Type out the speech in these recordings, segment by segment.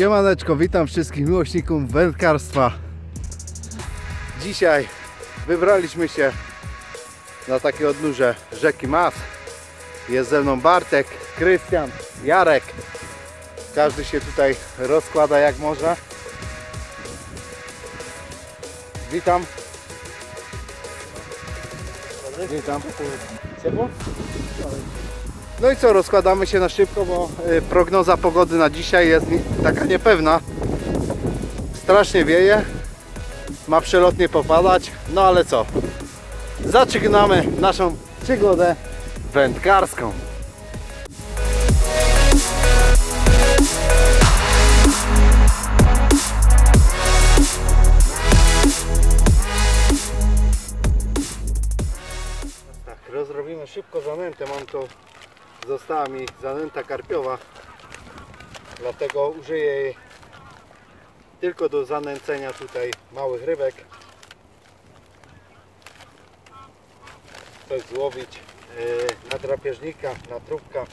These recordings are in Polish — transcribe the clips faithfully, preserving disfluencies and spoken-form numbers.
Siemaneczko, witam wszystkich miłośników wędkarstwa. Dzisiaj wybraliśmy się na takie odnóże rzeki Maz. Jest ze mną Bartek, Krystian, Jarek. Każdy się tutaj rozkłada jak może. Witam. Witam. Ciepło? No i co, rozkładamy się na szybko, bo prognoza pogody na dzisiaj jest taka niepewna. Strasznie wieje, ma przelotnie popadać, no ale co? Zaczynamy naszą przygodę wędkarską. Tak, rozrobimy szybko zanętę, mam to. Została mi zanęta karpiowa, dlatego użyję jej tylko do zanęcenia tutaj małych rybek. Coś złowić yy, na drapieżnika, na trupka.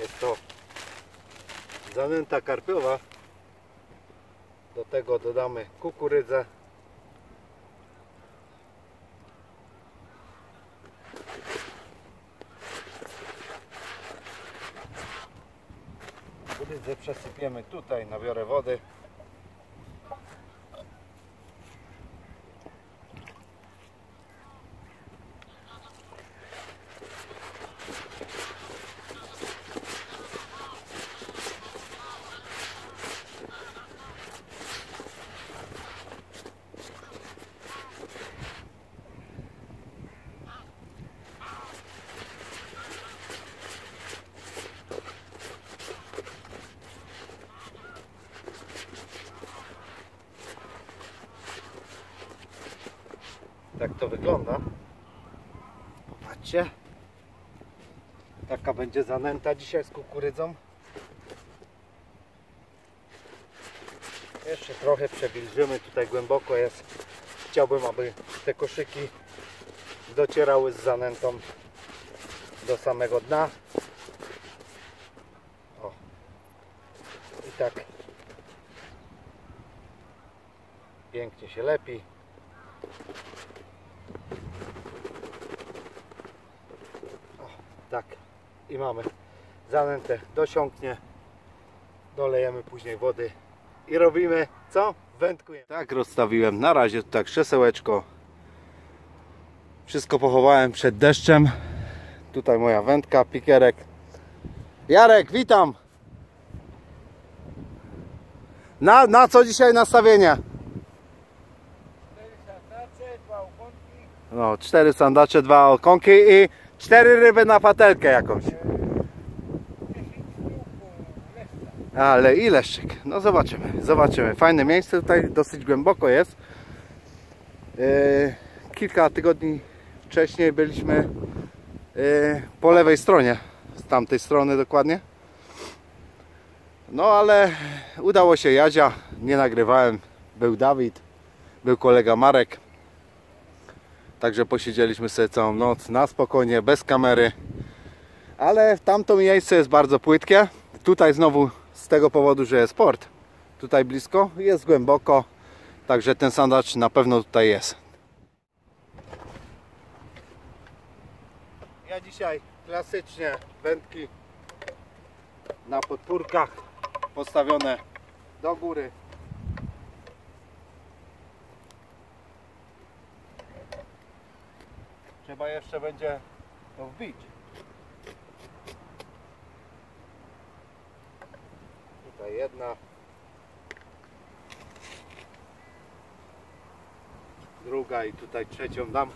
Jest to zanęta karpiowa, do tego dodamy kukurydzę. Kukurydzę przesypiemy tutaj, nabiorę wody. Tak to wygląda. Popatrzcie. Taka będzie zanęta dzisiaj z kukurydzą. Jeszcze trochę przewilżymy. Tutaj głęboko jest. Chciałbym, aby te koszyki docierały z zanętą do samego dna. O. I tak pięknie się lepi. Tak, i mamy zanętę, dosiąknie, dolejemy później wody i robimy co? Wędkujemy. Tak rozstawiłem na razie tak krzesełeczko, wszystko pochowałem przed deszczem. Tutaj moja wędka, pikierek. Jarek, witam! Na, na co dzisiaj nastawienia? Cztery sandacze, dwa okonki. No, cztery sandacze, dwa okonki i cztery ryby na patelkę jakąś. Ale i leszczyk. No zobaczymy, zobaczymy. Fajne miejsce tutaj, dosyć głęboko jest. Yy, kilka tygodni wcześniej byliśmy yy, po lewej stronie. Z tamtej strony dokładnie. No ale udało się, Jadzia. Nie nagrywałem. Był Dawid. Był kolega Marek. Także posiedzieliśmy sobie całą noc na spokojnie, bez kamery. Ale tamto miejsce jest bardzo płytkie. Tutaj znowu z tego powodu, że jest port. Tutaj blisko, jest głęboko. Także ten sandacz na pewno tutaj jest. Ja dzisiaj klasycznie wędki na podpórkach postawione do góry. Trzeba jeszcze będzie to wbić. Tutaj jedna. Druga i tutaj trzecią dam.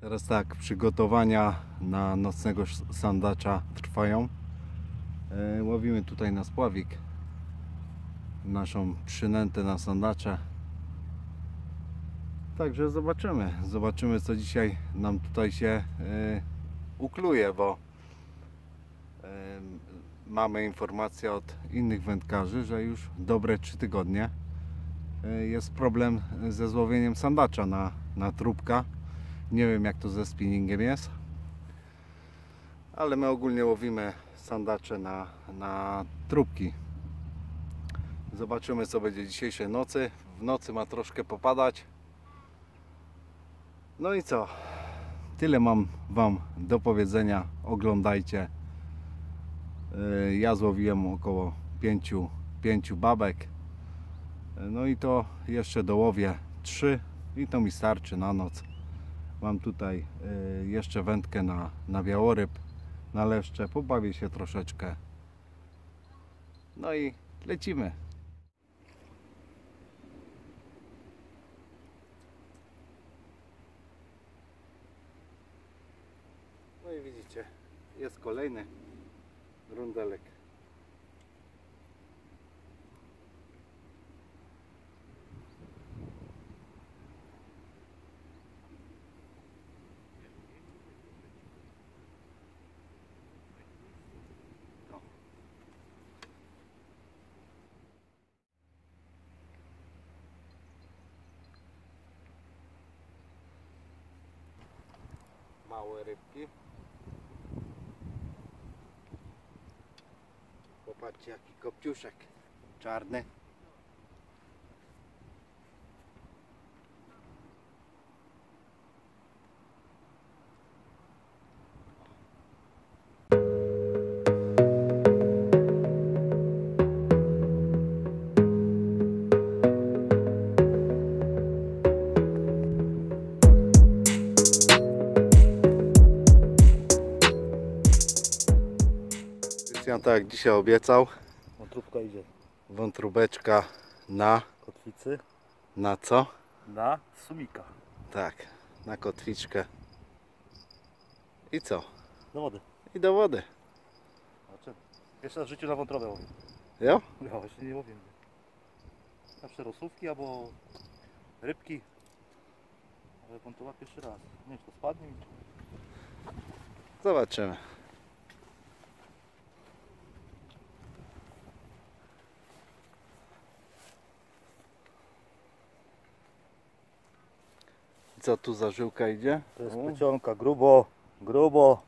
Teraz tak, przygotowania na nocnego sandacza trwają. Łowimy tutaj na spławik naszą przynętę na sandacze. Także zobaczymy. Zobaczymy, co dzisiaj nam tutaj się y, ukluje, bo y, mamy informację od innych wędkarzy, że już dobre trzy tygodnie jest problem ze złowieniem sandacza na, na trupka. Nie wiem, jak to ze spinningiem jest, ale my ogólnie łowimy sandacze na, na trupki. Zobaczymy, co będzie dzisiejszej nocy. W nocy ma troszkę popadać. No i co? Tyle mam wam do powiedzenia. Oglądajcie. Ja złowiłem około pięciu babek. No i to jeszcze dołowię trzy i to mi starczy na noc. Mam tutaj jeszcze wędkę na, na białoryb, na leszcze. Pobawię się troszeczkę. No i lecimy. No i widzicie, jest kolejny rundelek. Małe rybki. Popatrzcie, jaki kopciuszek czarny. Tak jak dzisiaj obiecał, wątróbka idzie. Wątróbeczka na kotwicy. Na co? Na sumika. Tak, na kotwiczkę. I co? Do wody. I do wody. Znaczy, pierwszy raz w życiu na wątrobę mówię. Jo? No właśnie nie mówię. Zawsze rosówki albo rybki. Ale wątroba pierwszy raz. Nie wiem, czy to spadnie. Zobaczymy. Co tu za żyłka idzie? To jest plecionka, grubo, grubo.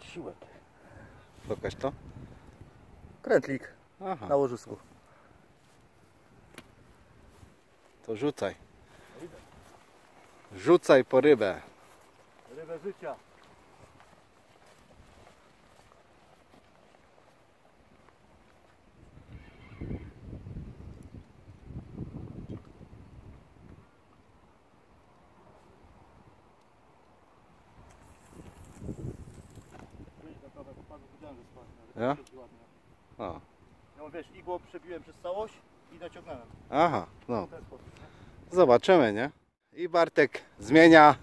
Siłek. Pokaż to? Krętlik. Aha. Na łożysku. To rzucaj. Rzucaj po rybę. Rybę życia. Ja? O. No wiesz, igłą przebiłem przez całość i naciągnąłem. Aha, no. Zobaczymy, nie? I Bartek zmienia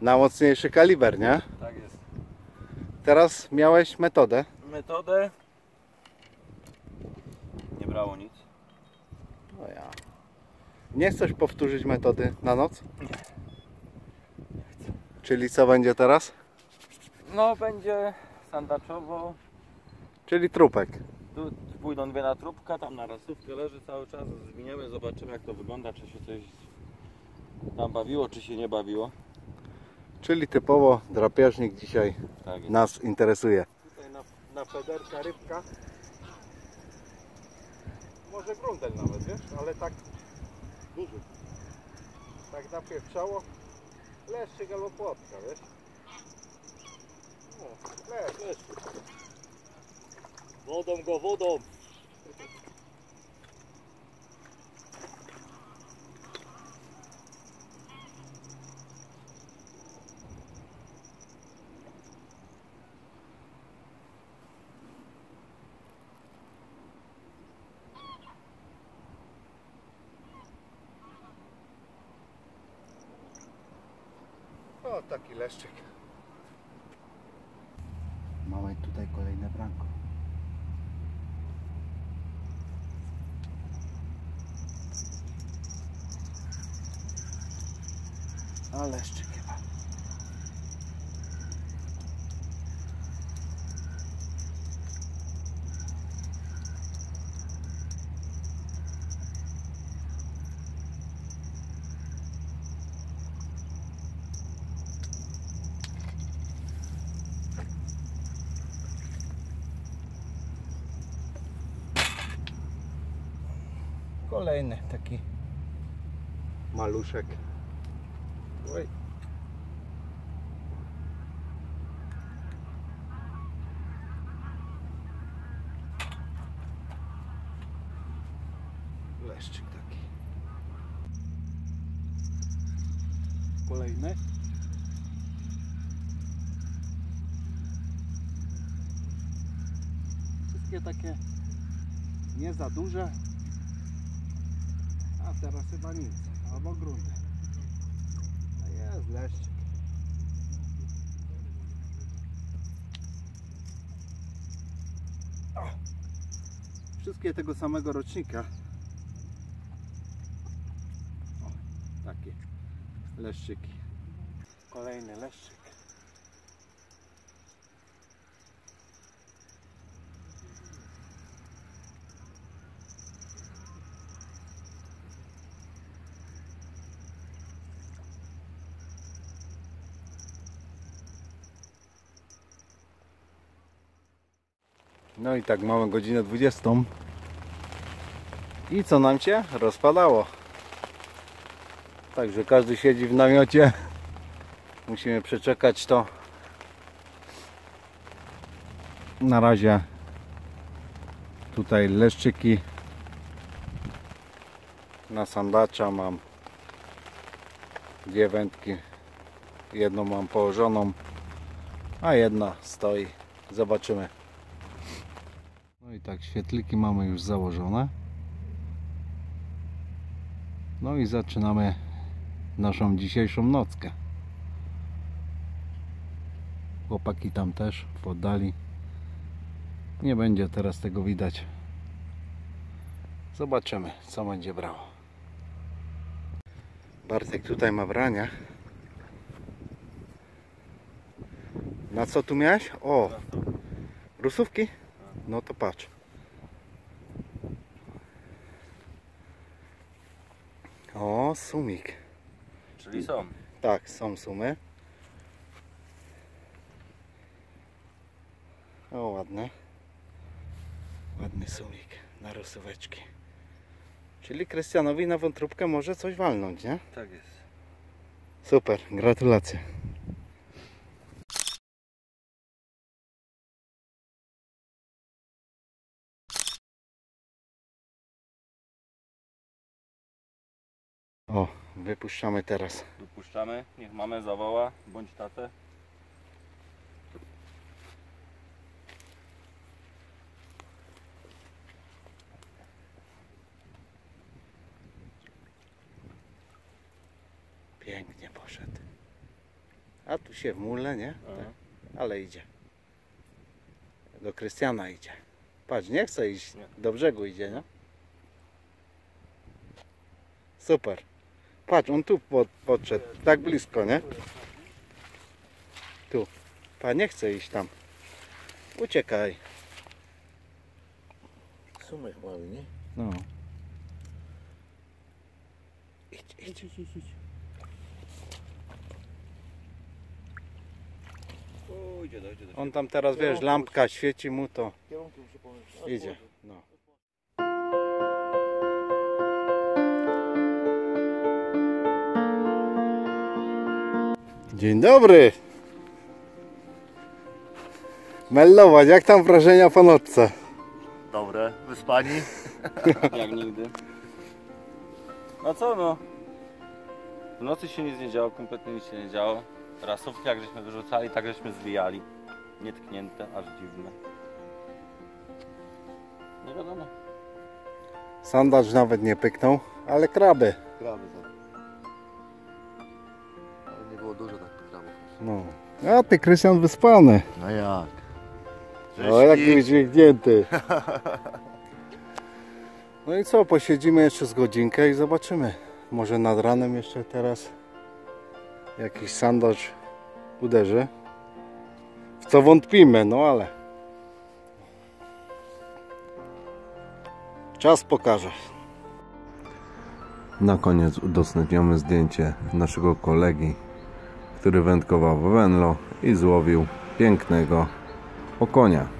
na mocniejszy kaliber, nie? Tak jest. Teraz miałeś metodę. Metodę. Nie brało nic. No ja. Nie chcesz powtórzyć metody na noc? Nie. Nie chcę. Czyli co będzie teraz? No będzie sandaczowo. Czyli trupek. Tu pójdą dwie na trupka, tam na rasówkę leży cały czas, zmieniamy, zobaczymy, jak to wygląda, czy się coś tam bawiło, czy się nie bawiło. Czyli typowo drapieżnik dzisiaj tak nas interesuje. Tutaj na, na pederka rybka. Może grundel nawet, wiesz, ale tak duży. Tak napieprzało. Leszczyk albo płotka, wiesz. No, leszczyk. Wodą go, wodą! O, taki leszczyk. Mamy tutaj kolejne branko. A Leszcze nie ma. Kolejny taki maluszek. Oj. Leszczyk taki. Kolejny. Wszystkie takie nie za duże. A teraz chyba nic, albo grunty. A jest leszczyk. O! Wszystkie tego samego rocznika. O, takie leszczyki. Kolejny leszczyk. No i tak mamy godzinę dwudziestą. I co nam się rozpadało. Także każdy siedzi w namiocie. Musimy przeczekać to. Na razie tutaj leszczyki. Na sandacza mam dwie wędki. Jedną mam położoną, a jedna stoi. Zobaczymy. No i tak, świetliki mamy już założone. No i zaczynamy naszą dzisiejszą nockę. Chłopaki tam też w oddali. Nie będzie teraz tego widać. Zobaczymy, co będzie brało. Bartek tutaj ma brania. Na co tu miałeś? O! Rusówki? No to patrz. O, sumik. Czyli są. Tak, są sumy. O, ładne. Ładny sumik na rosóweczki. Czyli Krystianowi na wątróbkę może coś walnąć, nie? Tak jest. Super, gratulacje. O, wypuszczamy teraz. Wypuszczamy, niech mamę zawoła, bądź tatę. Pięknie poszedł. A tu się w mule, nie? Tak. Ale idzie. Do Krystiana idzie. Patrz, nie chce iść, nie. Do brzegu idzie, nie? Super. Patrz, on tu pod, podszedł, tak blisko, nie? Tu. Pa, nie chce iść tam. Uciekaj. Sumy mały, nie? No. Idź, idź, idź, idź. O, idzie, idzie, idzie. On tam teraz, wiesz, lampka świeci mu, to idzie. No. Dzień dobry! Mellować, jak tam wrażenia po nocce? Dobre, wyspani? Jak nigdy. No co no? W nocy się nic nie działo, kompletnie nic się nie działo. Rasówki jak żeśmy wyrzucali, tak żeśmy zwijali. Nietknięte, aż dziwne. Nie wiadomo. Sandacz nawet nie pyknął, ale kraby. Kraby, tak. Dużo takich krabów. No. A ty, Krystian, wyspany. No jak? Cześć. O, jaki wydźwięknięty. No i co, posiedzimy jeszcze z godzinkę i zobaczymy. Może nad ranem jeszcze teraz jakiś Sandacz uderzy. W co wątpimy, no ale czas pokaże. Na koniec udostępniamy zdjęcie naszego kolegi, który wędkował w Wenlo i złowił pięknego okonia.